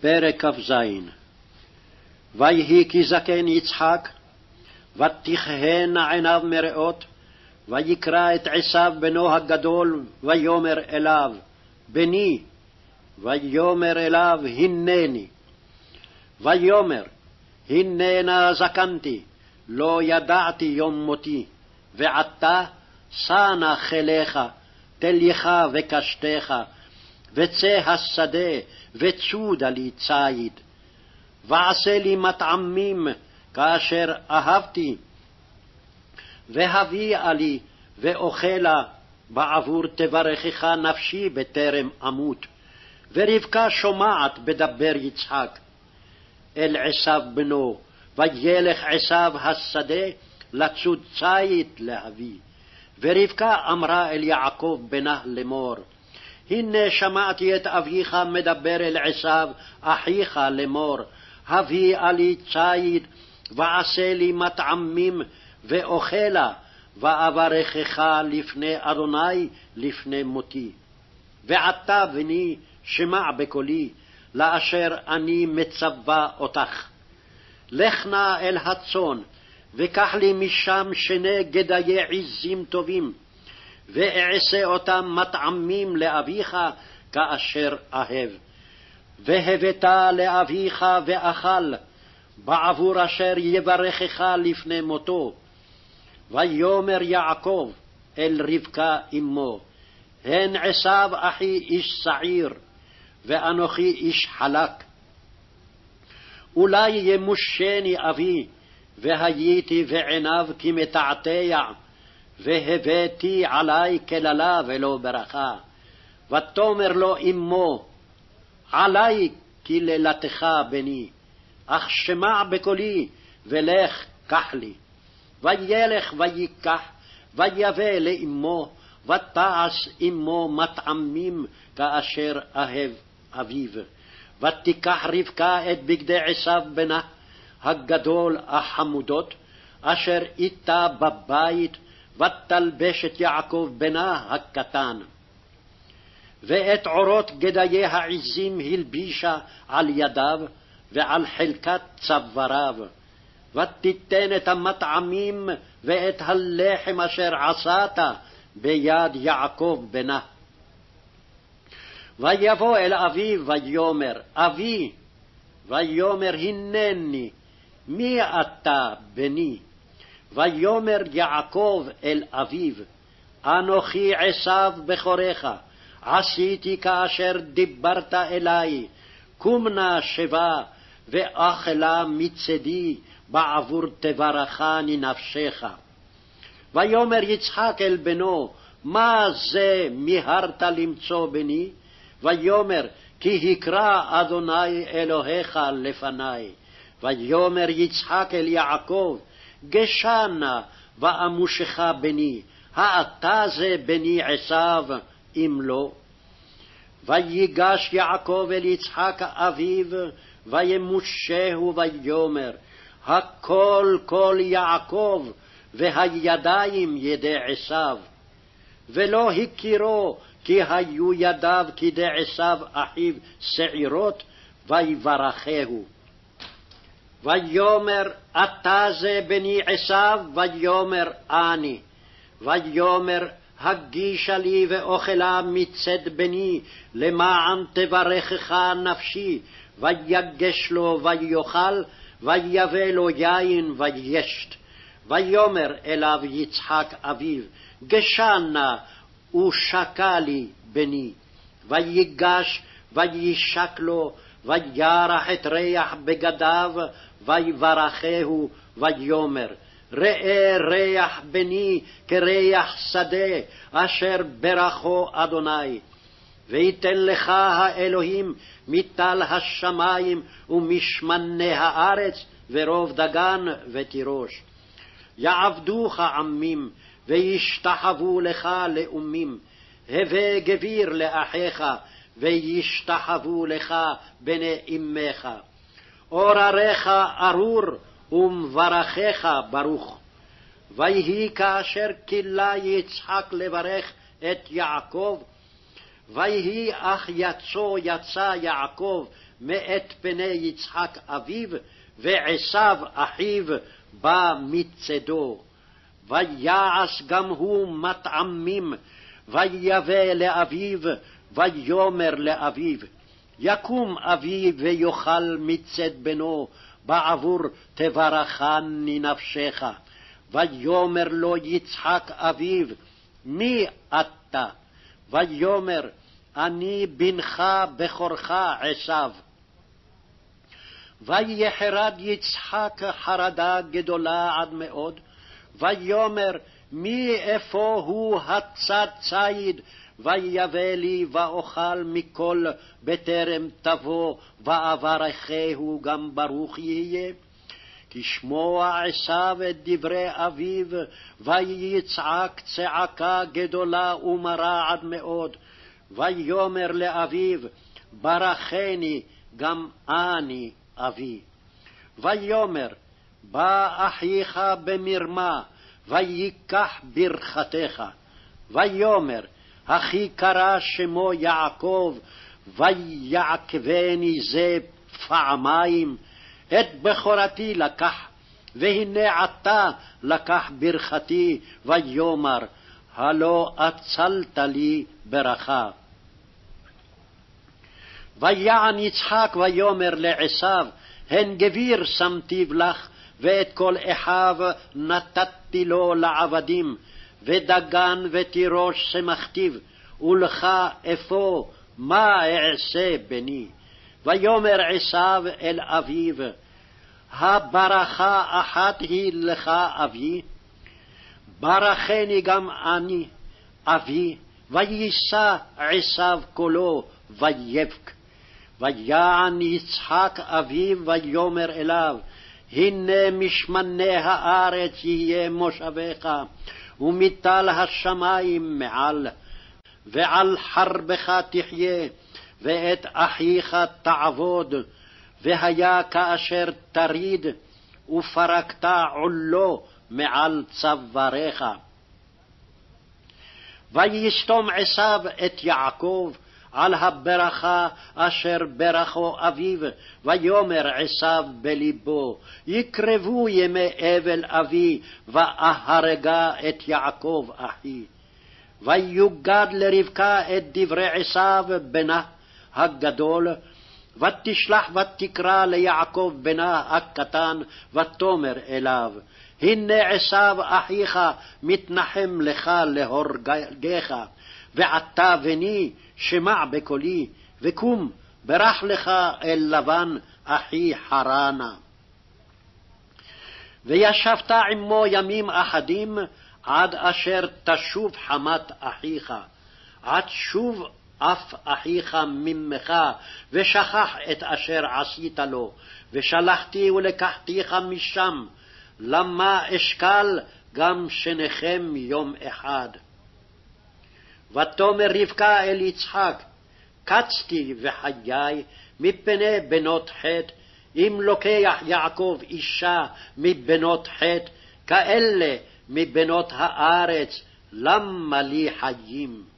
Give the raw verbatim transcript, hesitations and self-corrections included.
פרק כ"ז. ויהי כי זקן יצחק, ותכהנה עיניו מראות, ויקרא את עשיו בנו הגדול, ויאמר אליו, בני, ויאמר אליו, הנני. ויאמר, הננה זקנתי, לא ידעתי יום מותי, ועתה שנה חילך, תלייך וקשתך, וצא השדה, וצודה לי ציד. ועשה לי מטעמים, כאשר אהבתי, והביאה לי, ואוכלה, בעבור תברכך נפשי בטרם אמות. ורבקה שומעת בדבר יצחק אל עשיו בנו, וילך עשיו השדה, לצוד ציד להביא. ורבקה אמרה אל יעקב בנה לאמור, הנה שמעתי את אביך מדבר אל עשיו אחיך לאמור, הביאה לי ציד ועשה לי מטעמים ואוכלה, ואברכך לפני אדוני לפני מותי. ועתה בני שמע בקולי, לאשר אני מצווה אותך, לך נא אל הצאן, וקח לי משם שני גדיי עזים טובים, ואעשה אותם מטעמים לאביך כאשר אהב. והבאת לאביך ואכל, בעבור אשר יברכך לפני מותו. ויאמר יעקב אל רבקה אמו, הן עשיו אחי איש שעיר, ואנוכי איש חלק. אולי ימושני אבי, והייתי בעיניו כמתעתע, והבאתי עלי כללה ולא ברכה. ותאמר לו אמו, עלי קללתך בני, אך שמע בקולי ולך קח לי. וילך ויקח, ויבא לאמו, ותעש אמו מטעמים כאשר אהב אביו. ותיקח רבקה את בגדי עשיו בנה הגדול החמודות, אשר איתה בבית, ותלבש את יעקב בנה הקטן. ואת עורות גדיי העזים הלבישה על ידיו, ועל חלקת צוואריו. ותיתן את המטעמים ואת הלחם אשר עשת ביד יעקב בנה. ויבוא אל אביו ויאמר, אבי. ויאמר, הנני. מי אתה בני? ויאמר יעקב אל אביו, אנוכי עשיו בכורך, עשיתי כאשר דיברת אלי, קום נא שבה ואכלה מצדי, בעבור תברכני נפשך. ויאמר יצחק אל בנו, מה זה מיהרת למצוא בני? ויאמר, כי הקרא אדוני אלוהיך לפני. ויאמר יצחק אל יעקב, גשנה ואמושך בני, האתה זה בני עשיו, אם לא. ויגש יעקב אל יצחק אביו, וימושהו ויאמר, הקול קול יעקב, והידיים ידי עשיו. ולא הכירו, כי היו ידיו כדי עשיו אחיו שעירות, ויברכהו. ויאמר, אתה זה בני עשיו? ויאמר, אני. ויאמר, הגישה לי ואוכלה מצד בני, למען תברכך נפשי. ויגש לו ויאכל, ויבא לו יין וישת. ויאמר אליו יצחק אביו, גשנה ושקה לי בני. ויגש וישק לו, וירח את ריח בגדיו, ויברכהו ויאמר, ראה ריח בני כריח שדה, אשר ברכו אדוני. ויתן לך האלוהים מטל השמיים ומשמני הארץ ורוב דגן ותירוש. יעבדוך עמים וישתחוו לך לאומים, הווה גביר לאחיך וישתחוו לך בני אמך. עורריך ארור ומברכך ברוך. ויהי כאשר כילה יצחק לברך את יעקב, ויהי אך יצא יצא יעקב מאת פני יצחק אביו, ועשיו אחיו בא מצדו. ויעש גם הוא מטעמים, ויבא לאביו, ויאמר לאביו, יקום אביו ויאכל מצד בנו, בעבור תברכני נפשך. ויאמר לו יצחק אביו, מי אתה? ויאמר, אני בנך בכורך עשיו. ויחרד יצחק חרדה גדולה עד מאוד, ויאמר, מאיפה הוא הצד ציד, ויבא לי ואוכל מכל בטרם תבוא, ואברכהו גם ברוך יהיה. תשמוע עשיו את דברי אביו, ויצעק צעקה גדולה ומרה עד מאוד, ויאמר לאביו, ברכני גם אני אבי. ויאמר, בא אחיך במרמה, ויקח ברכתך. ויאמר, אחי קרא שמו יעקב, ויעקבני זה פעמיים, את בכורתי לקח, והנה עתה לקח ברכתי, ויאמר, הלא אצלת לי ברכה. ויען יצחק ויאמר לעשיו, הן גביר שמתיו לך, ואת כל אחיו נתתי לו לעבדים, ודגן ותירוש שמכתיו, ולך אפוא מה אעשה בני. ויאמר עשיו אל אביו, הברכה אחת היא לך אבי, ברכני גם אני אבי. ויישא עשיו קולו ויבק. ויען יצחק אביו ויאמר אליו, הנה משמני הארץ יהיה מושבך, ומטל השמים מעל, ועל חרבך תחיה, ואת אחיך תעבוד. והיה כאשר תריד, ופרקת עולו מעל צוואריך. ויסתום עשיו את יעקב על הברכה אשר ברכו אביו, ויאמר עשיו בלבו, יקרבו ימי אבל אבי, ואהרגה את יעקב אחי. ויוגד לרבקה את דברי עשיו בנה הגדול, ותשלח ותקרא ליעקב בנה הקטן, ותאמר אליו, הנה עשיו אחיך מתנחם לך להורגך, ועתה בני שמע בקולי, וקום ברח לך אל לבן אחי חרנה. וישבת עמו ימים אחדים, עד אשר תשוב חמת אחיך, עד שוב אף אחיך ממך, ושכח את אשר עשית לו, ושלחתי ולקחתיך משם, למה אשקל גם שניכם יום אחד. ותאמר רבקה אל יצחק, קצתי וחיי מפני בנות חטא, אם לוקח יעקב אישה מבנות חטא, כאלה מבנות הארץ, למה לי חיים?